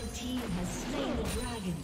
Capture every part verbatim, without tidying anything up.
Red team has slain the dragon.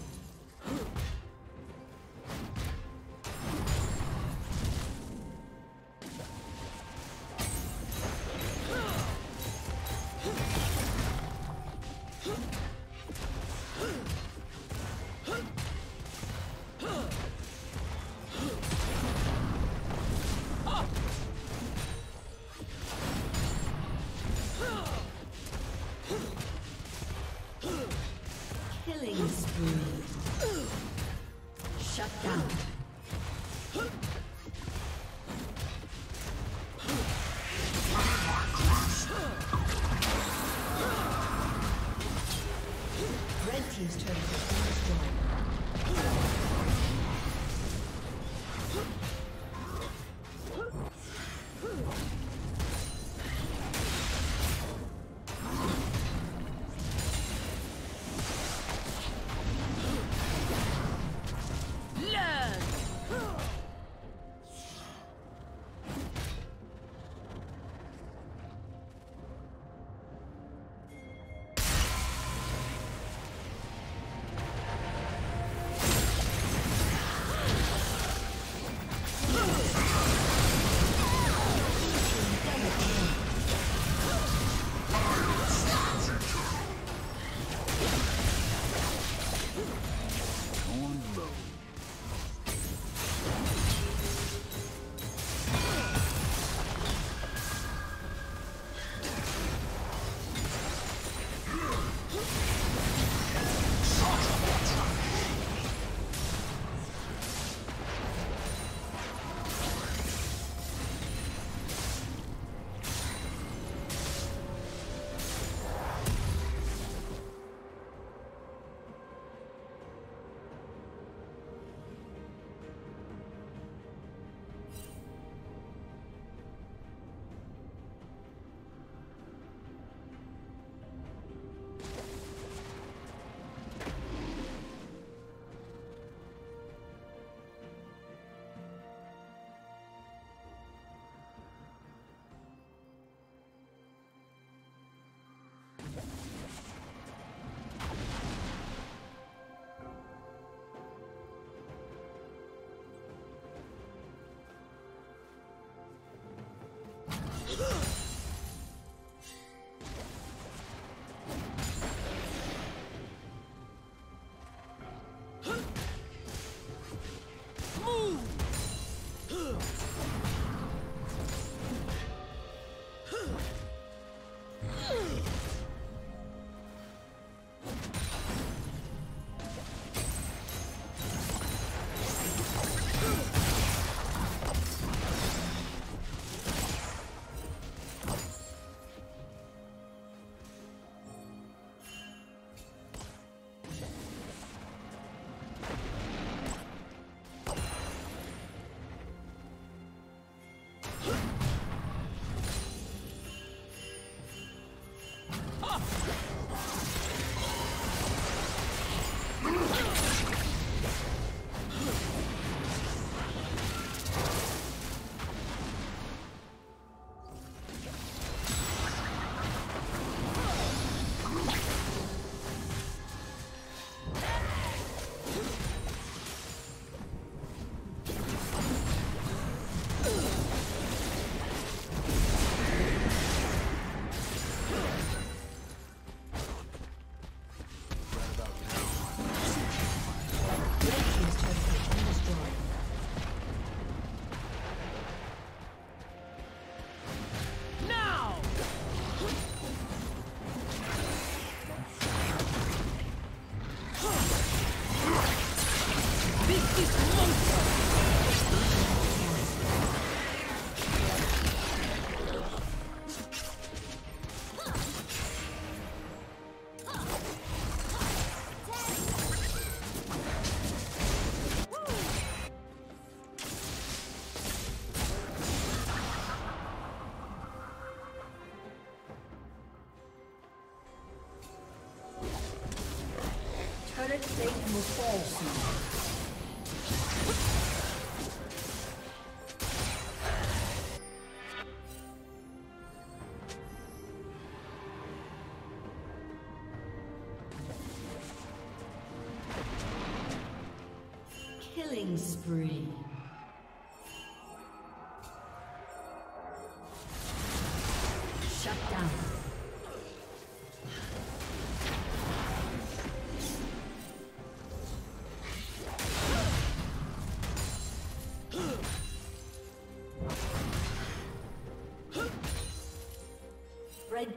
Shut down. Red team's turret has been destroyed. Ugh! Will fall soon. Killing spree. Shut down. Red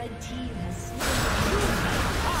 Red team has slain the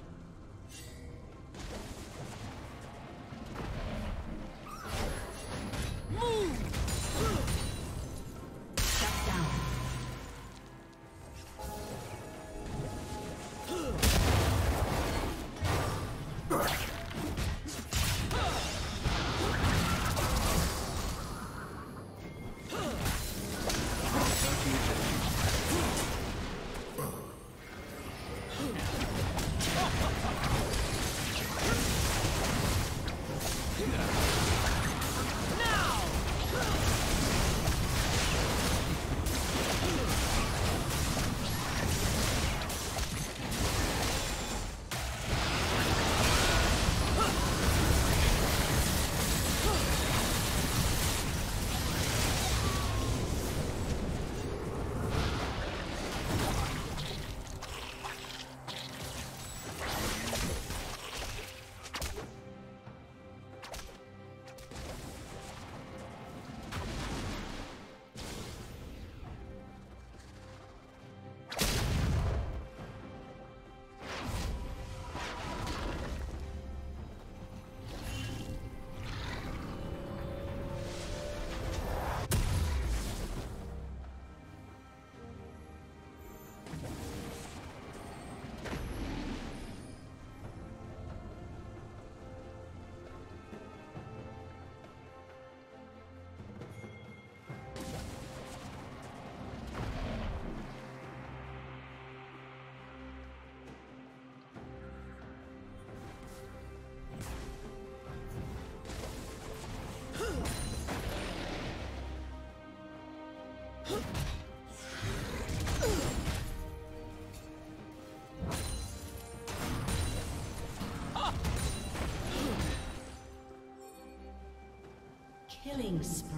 Killing spree.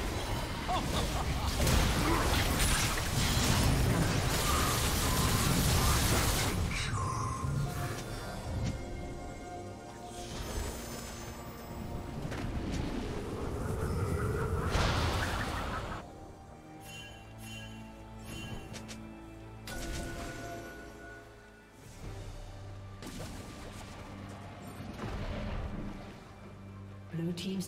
Blue team's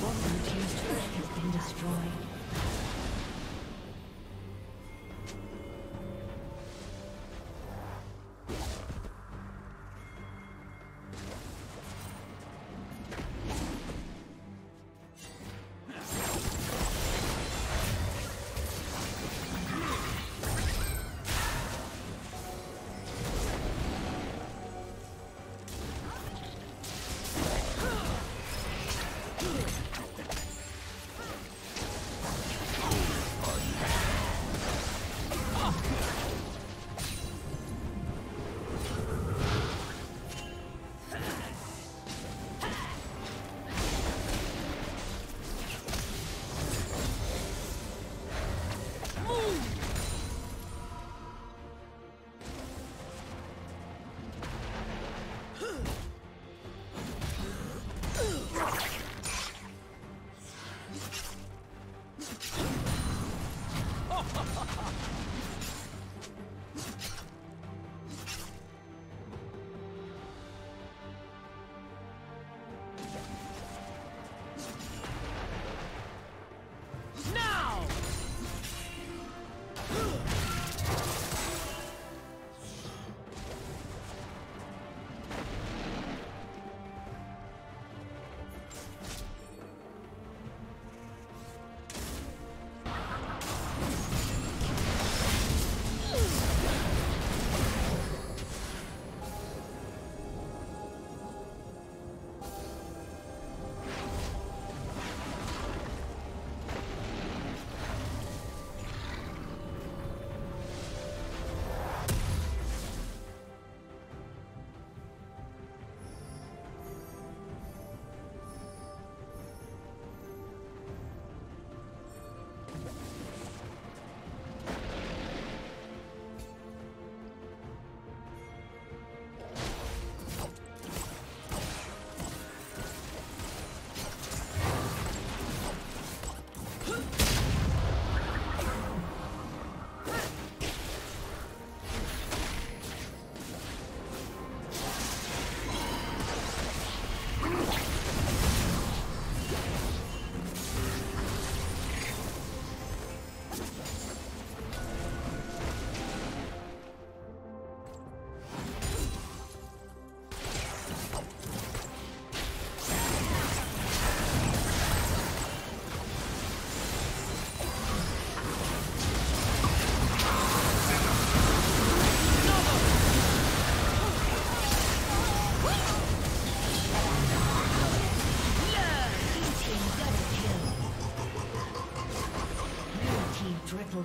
Bomber team's turret has been destroyed.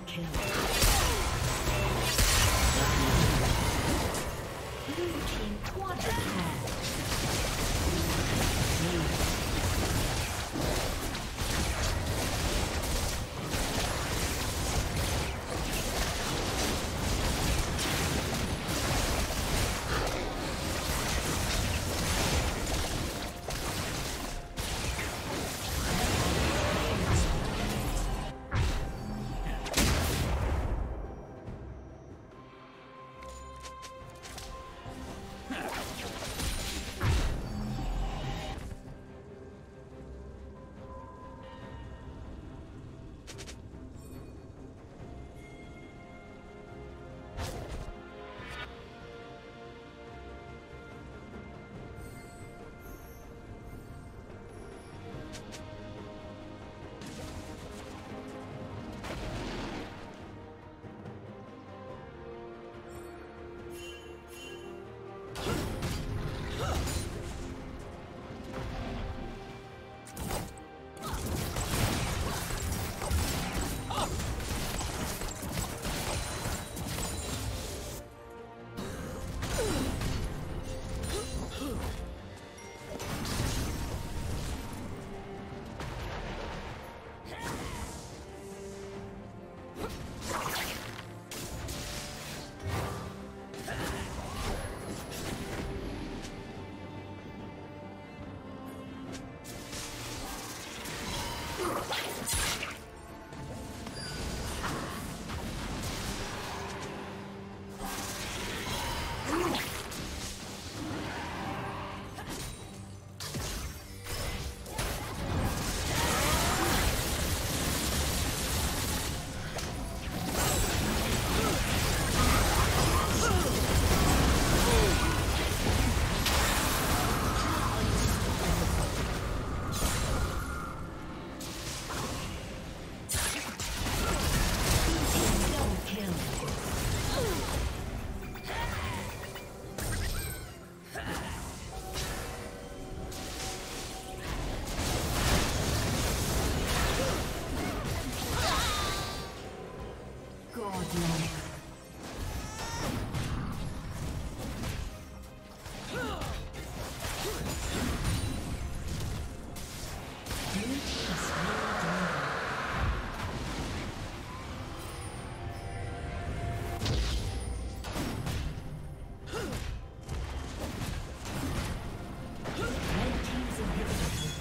Kill. Blue team quadra kill.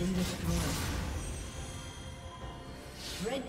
been destroyed. Red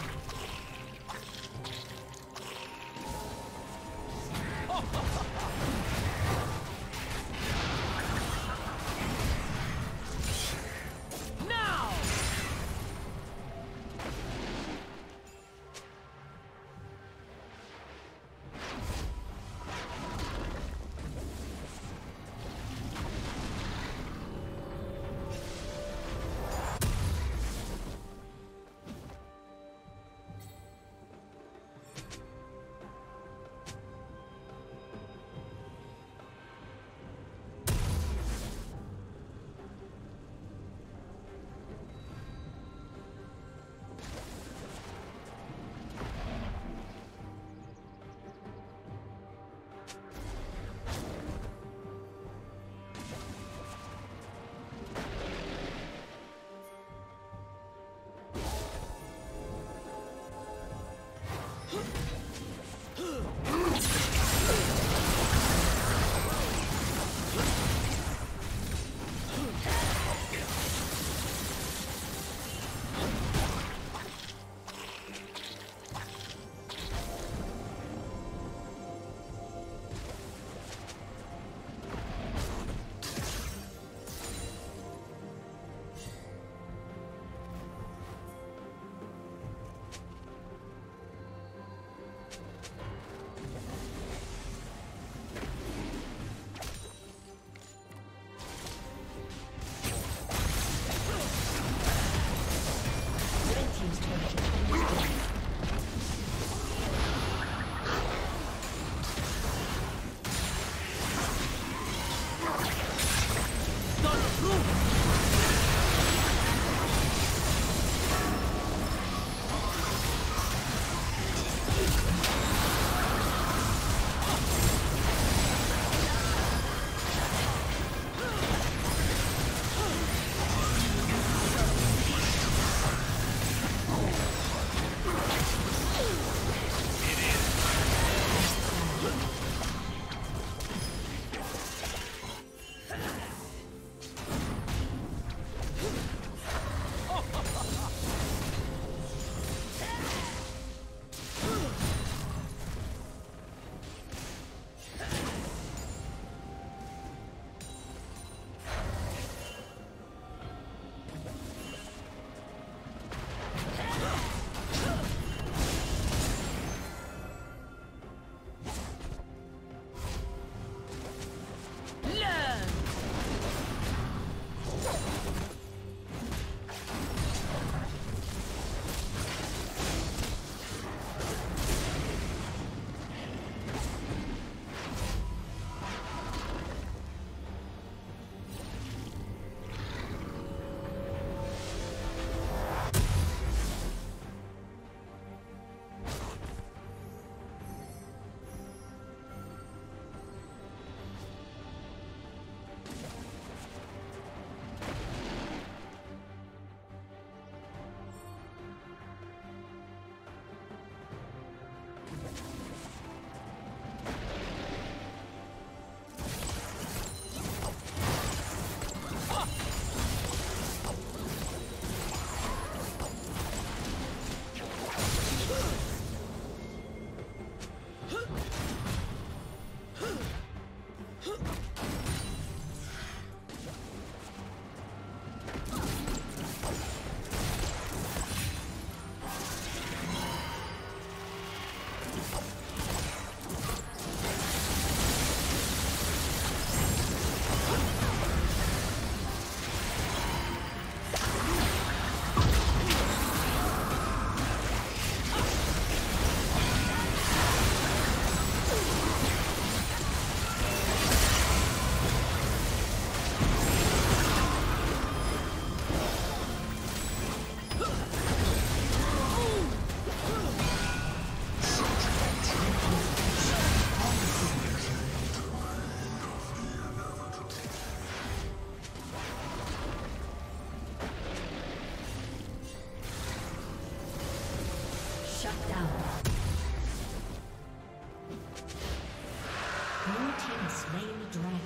Blue team has slain the dragon.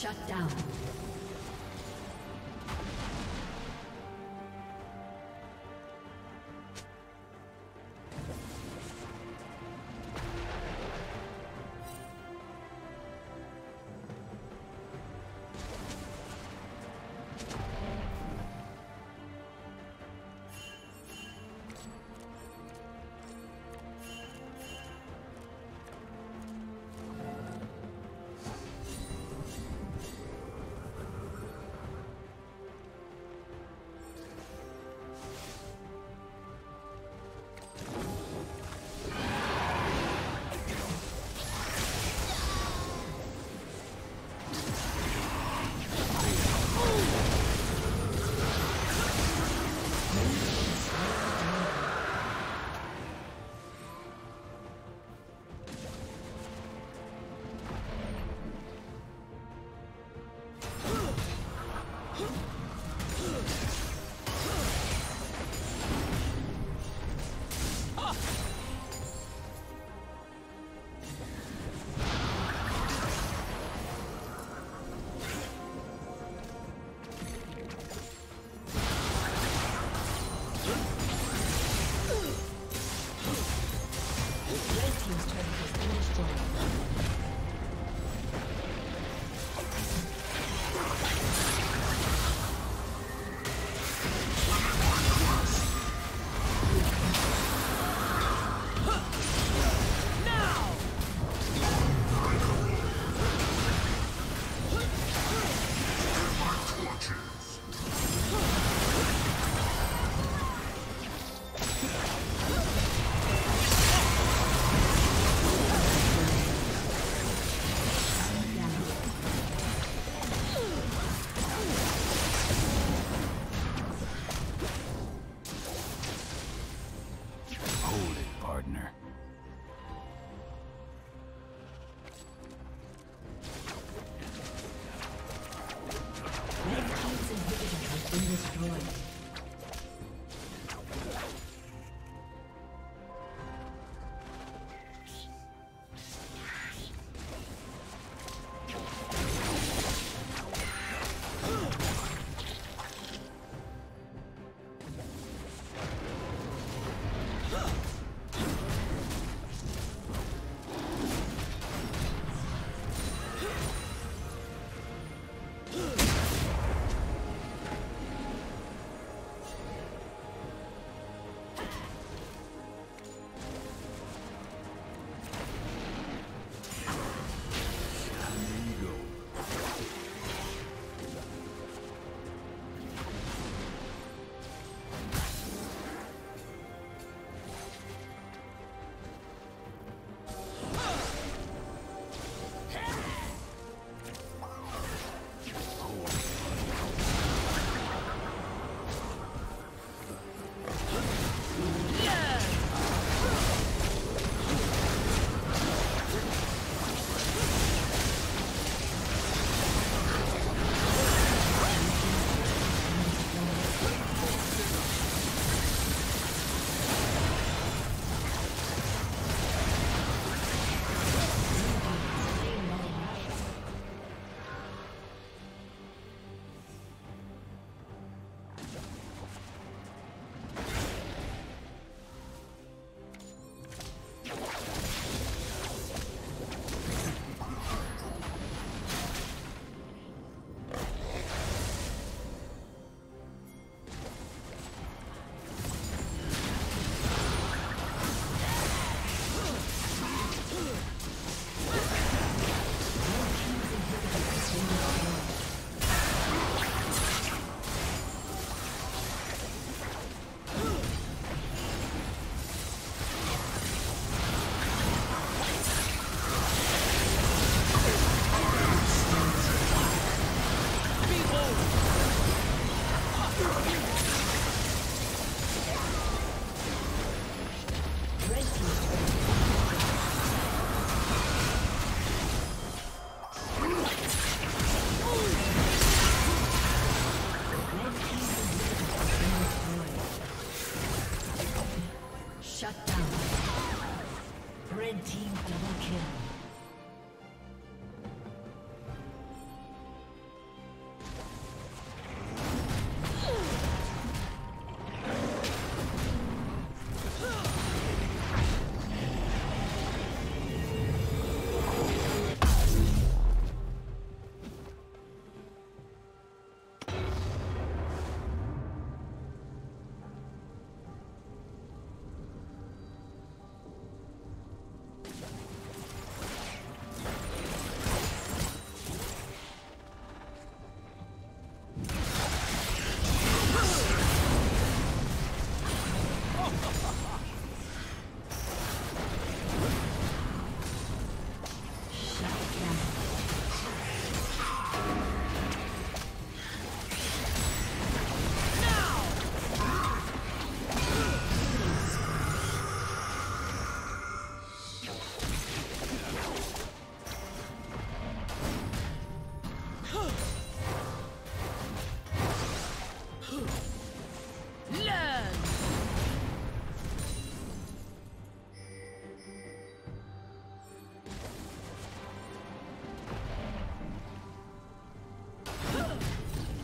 Shut down.